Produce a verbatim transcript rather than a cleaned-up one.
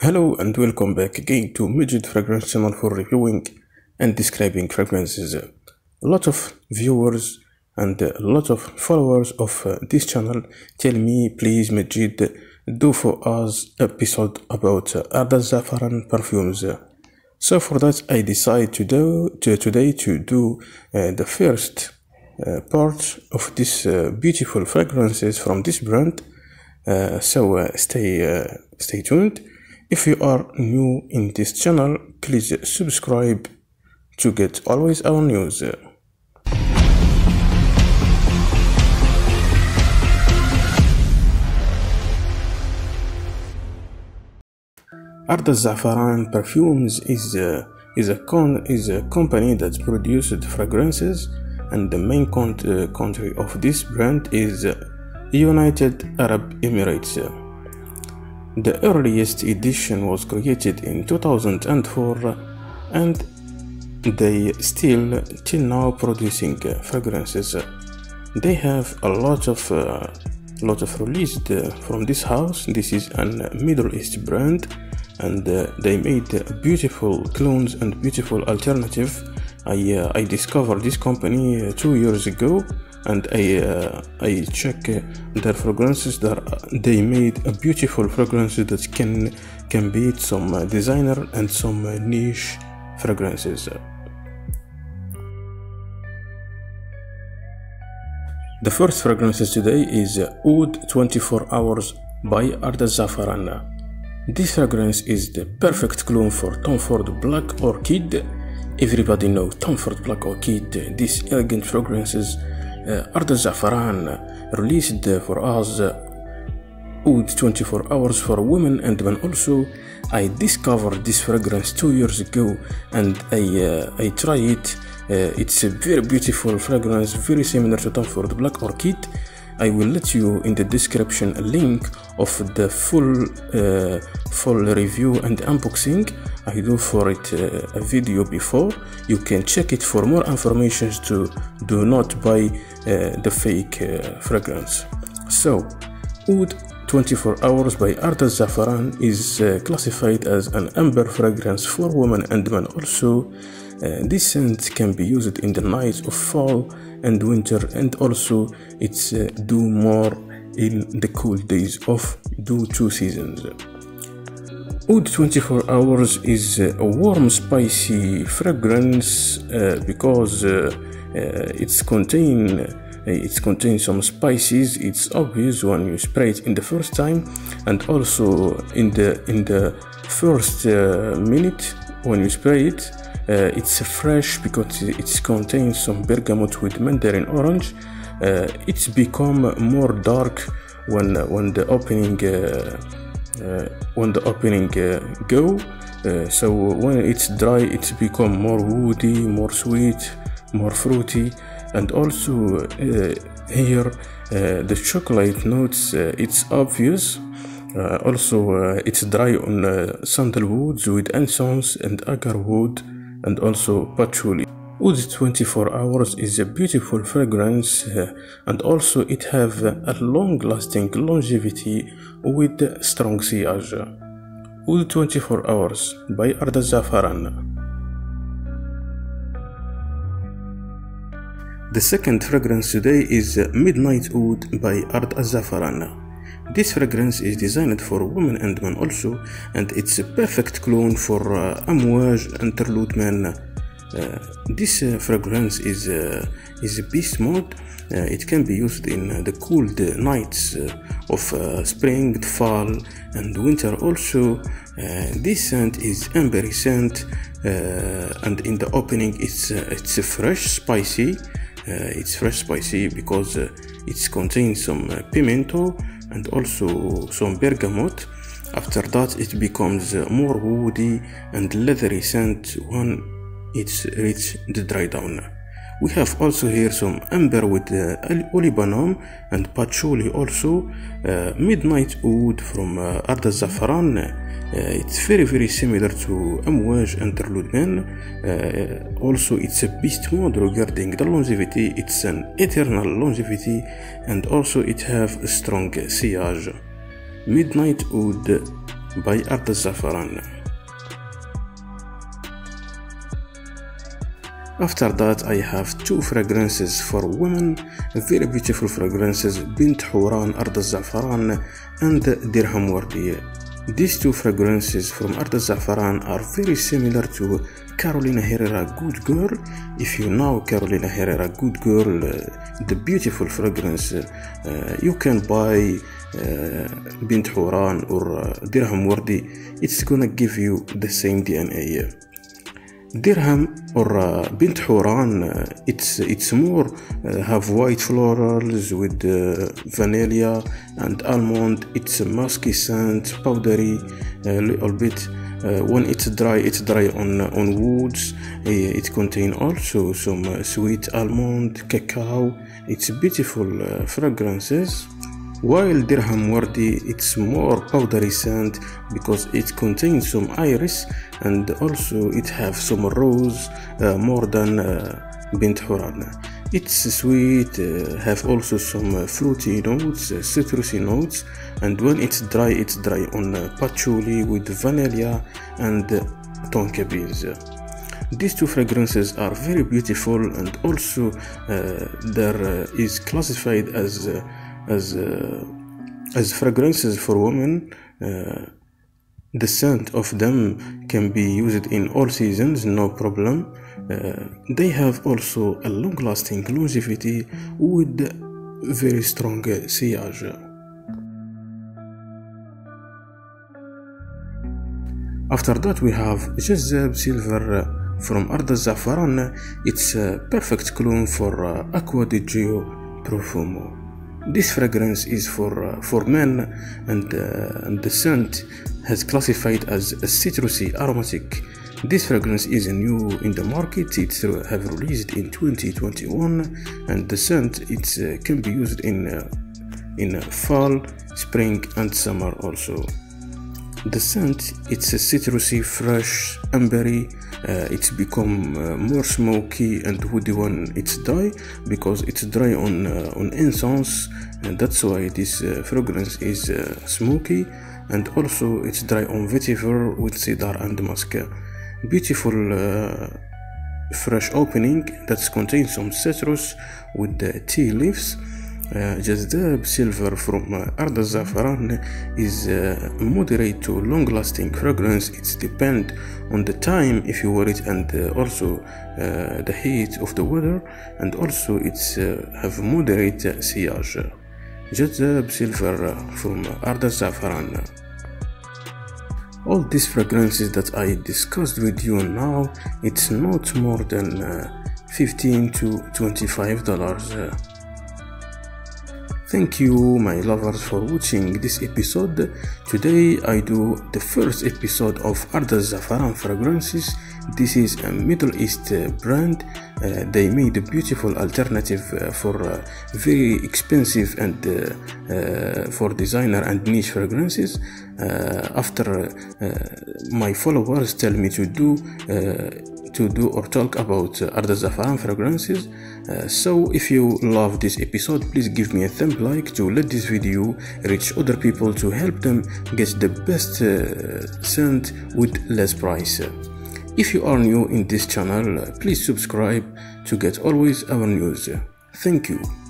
Hello and welcome back again to Midget Fragrance channel for reviewing and describing fragrances. A lot of viewers and a lot of followers of this channel tell me, please Midget, do for us episode about Ard Al Zaafaran perfumes. So for that I decide to do to, today to do uh, the first uh, part of this uh, beautiful fragrances from this brand. Uh, so uh, stay uh, stay tuned. If you are new in this channel, please subscribe to get always our news. Ard Al Zaafaran Perfumes is a, is a con is a company that produces fragrances, and the main con uh, country of this brand is United Arab Emirates. The earliest edition was created in two thousand four, and they still till now producing uh, fragrances. They have a lot of uh, lot of released uh, from this house. This is an Middle East brand, and uh, they made beautiful clones and beautiful alternative. I uh, I discovered this company uh, two years ago, and I uh, I check their fragrances. That they made a beautiful fragrances that can can beat some designer and some niche fragrances. The first fragrances today is Oud twenty-four hours by Ard Al Zaafaran. This fragrance is the perfect clone for Tom Ford Black Orchid. Everybody know Tom Ford Black Orchid. These elegant fragrances. Uh, Ard Al Zaafaran released uh, for us uh, Oud twenty-four hours for women and men also. I discovered this fragrance two years ago, and I uh, I try it. Uh, it's a very beautiful fragrance, very similar to Tom Ford Black Orchid. I will let you in the description a link of the full uh, full review and unboxing. I do for it uh, a video before. You can check it for more information to do not buy uh, the fake uh, fragrance. So, Oud twenty-four hours by Ard Al Zaafaran is uh, classified as an amber fragrance for women and men also. Uh, this scent can be used in the nights of fall and winter, and also it's uh, do more in the cool days of due to seasons. Oud twenty-four hours is uh, a warm, spicy fragrance uh, because uh, uh, it's contain uh, it contains some spices. It's obvious when you spray it in the first time, and also in the in the first uh, minute when you spray it. Uh, it's fresh because it contains some bergamot with mandarin orange. Uh, it's become more dark when when the opening uh, uh, when the opening uh, go. Uh, so when it's dry, it's become more woody, more sweet, more fruity, and also uh, here uh, the chocolate notes. Uh, it's obvious. Uh, also, uh, it's dry on uh, sandalwood with incense and agarwood, and also patchouli. Oud twenty-four hours is a beautiful fragrance, uh, and also it have a long-lasting longevity with strong sillage. Oud twenty-four hours by Ard Al Zaafaran. The second fragrance today is Midnight Oud by Ard Al Zaafaran. This fragrance is designed for women and men also, and it's a perfect clone for uh, Amouage Interlude Men. Uh, this uh, fragrance is uh, is a beast mode. Uh, it can be used in uh, the cold nights uh, of uh, spring, fall, and winter also. Uh, this scent is ambery scent, uh, and in the opening, it's uh, it's a fresh, spicy. Uh, it's fresh, spicy because uh, it contains some uh, pimento and also some bergamot. After that, it becomes more woody and leathery scent when it's reached the dry down. We have also here some amber with uh, olibanum and patchouli also. uh, Midnight Oud from uh, Ard Al Zaafaran. Uh, it's very very similar to Amouage Interlude Men. Uh, also it's a beast mode regarding the longevity. It's an eternal longevity, and also it have a strong sillage. Midnight Oud باي أرض الزعفران. After that I have two fragrances for women, very beautiful fragrances, bint horan أرض الزعفران and dirham wardy. These two fragrances from Ard Al Zaafaran are very similar to Carolina Herrera Good Girl. If you know Carolina Herrera Good Girl, uh, the beautiful fragrance, uh, you can buy uh, bint horan or uh, dirham wardy. It's gonna give you the same D N A. Dirham or uh, bint horan, uh, it's it's more uh, have white florals with uh, vanilla and almond. It's a musky scent, powdery a uh, little bit. Uh, when it's dry, it's dry on on woods. It contains also some uh, sweet almond, cacao. It's beautiful uh, fragrances. While dirham wardy, it's more powdery scent because it contains some iris and also it have some rose uh, more than uh, bint horan. It's sweet, uh, have also some uh, fruity notes, uh, citrusy notes, and when it's dry, it's dry on uh, patchouli with vanilla and uh, tonka beans. These two fragrances are very beautiful, and also uh, there uh, is classified as uh, As uh, as fragrances for women. Uh, the scent of them can be used in all seasons, no problem. Uh, they have also a long-lasting longevity with very strong sillage. After that, we have jazzab silver from Ard Al Zaafaran. It's a perfect clone for uh, Aqua di Geo Profumo. This fragrance is for uh, for men, and, uh, and the scent has classified as a citrusy aromatic. This fragrance is new in the market. It's have released in twenty twenty-one, and the scent it uh, can be used in uh, in fall, spring, and summer also. The scent it's a citrusy, fresh, ambery. Uh, it's become uh, more smoky and woody when it's dry because it's dry on uh, on incense, and that's why this uh, fragrance is uh, smoky, and also it's dry on vetiver with cedar and musk. Beautiful uh, fresh opening that contains some citrus with the tea leaves. Uh, jazzab silver from uh, Ard Al Zaafaran is uh, moderate to long-lasting fragrance. It's depend on the time if you wear it, and uh, also uh, the heat of the weather, and also it's uh, have moderate sillage. Jazzab silver from Ard Al Zaafaran. All these fragrances that I discussed with you now, it's not more than uh, fifteen to twenty-five dollars. Uh, Thank you, my lovers, for watching this episode. Today I do the first episode of Ard Al Zaafaran fragrances. This is a Middle East brand. Uh, they made a beautiful alternative uh, for uh, very expensive and uh, uh, for designer and niche fragrances. Uh, after uh, my followers tell me to do uh, to do or talk about uh, Ard Al Zaafaran fragrances. Uh, so if you love this episode, please give me a thumb like to let this video reach other people to help them get the best uh, scent with less price. If you are new in this channel, please subscribe to get always our news. Thank you.